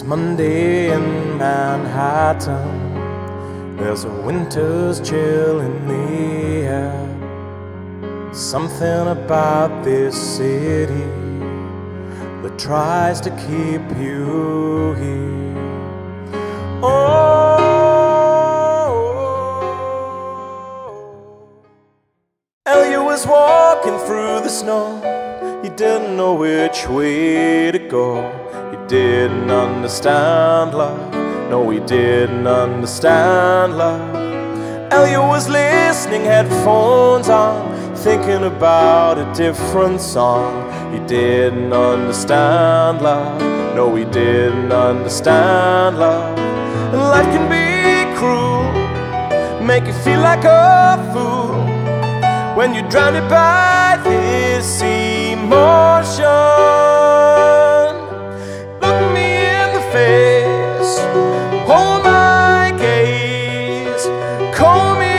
It's Monday in Manhattan. There's a winter's chill in the air. Something about this city that tries to keep you here. Oh, Elliot was walking through the snow. He didn't know which way to go. Didn't understand love. No, he didn't understand love. Elliot was listening, headphones on, thinking about a different song. He didn't understand love. No, he didn't understand love. And life can be cruel, make you feel like a fool when you're drowned by this emotion. Hold my gaze, call me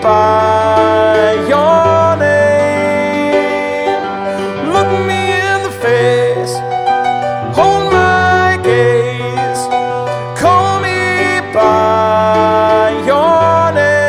by your name. Look me in the face, hold my gaze, call me by your name,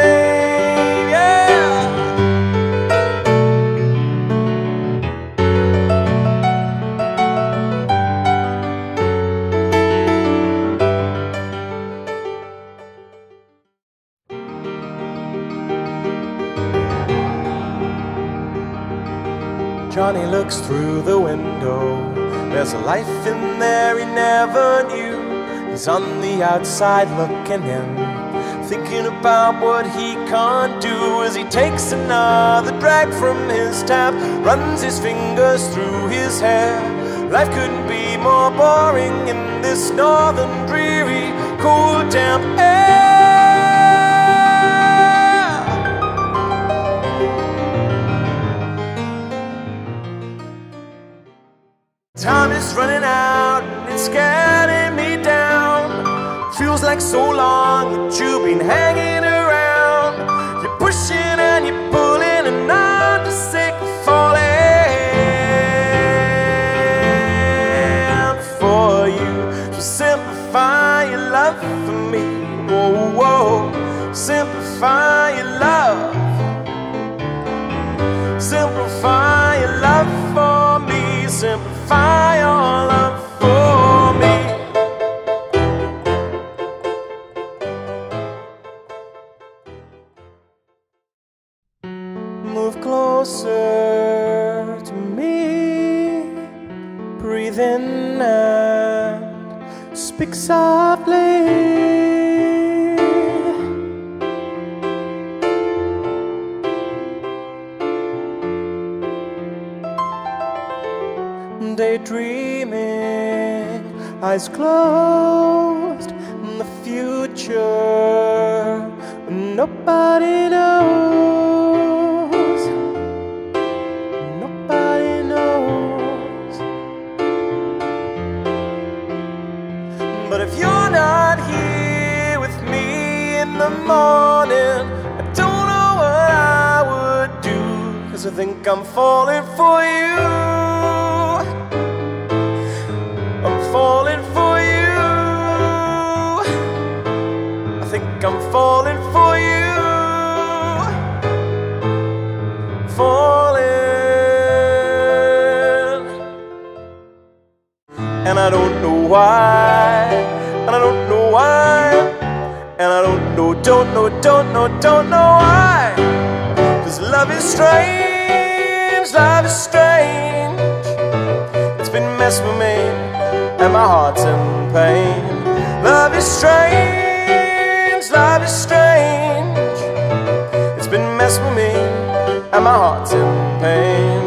Johnny looks through the window. There's a life in there he never knew. He's on the outside looking in, thinking about what he can't do as he takes another drag from his tap, runs his fingers through his hair. Life couldn't be more boring in this northern dreary, cool damp air. Time is running out and it's getting me down. Feels like so long that you've been hanging around. You're pushing and you're pulling and I'm just sick of falling for you. So simplify your love for me. Whoa, whoa, simplify your love. Simplify your love for me. Simplify your love for me. Move closer to me. Breathe in and speak softly. Daydreaming, eyes closed, in the future nobody knows. Nobody knows. But if you're not here with me in the morning, I don't know what I would do, 'cause I think I'm falling for you. Falling for you, I think I'm falling for you. Falling. And I don't know why, and I don't know why, and I don't know why. 'Cause love is strange, love is strange. It's been messing with me and my heart's in pain. Love is strange, love is strange. It's been messing with me and my heart's in pain.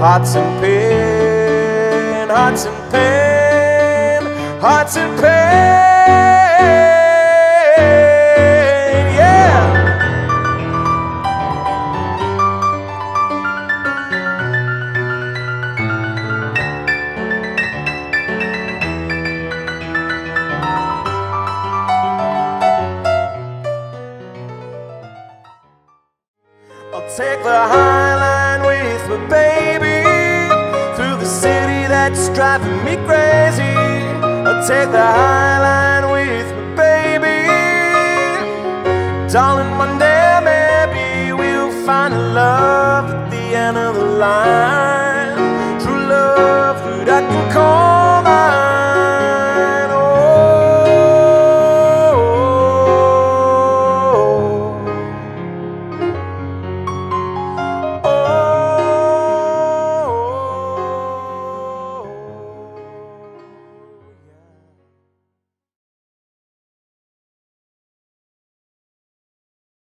Heart's in pain, heart's in pain, heart's in pain, yeah. Take the high line with my baby through the city that's driving me crazy. I'll Take the high line with me, baby. Darling, one day maybe we'll find a love at the end of the line.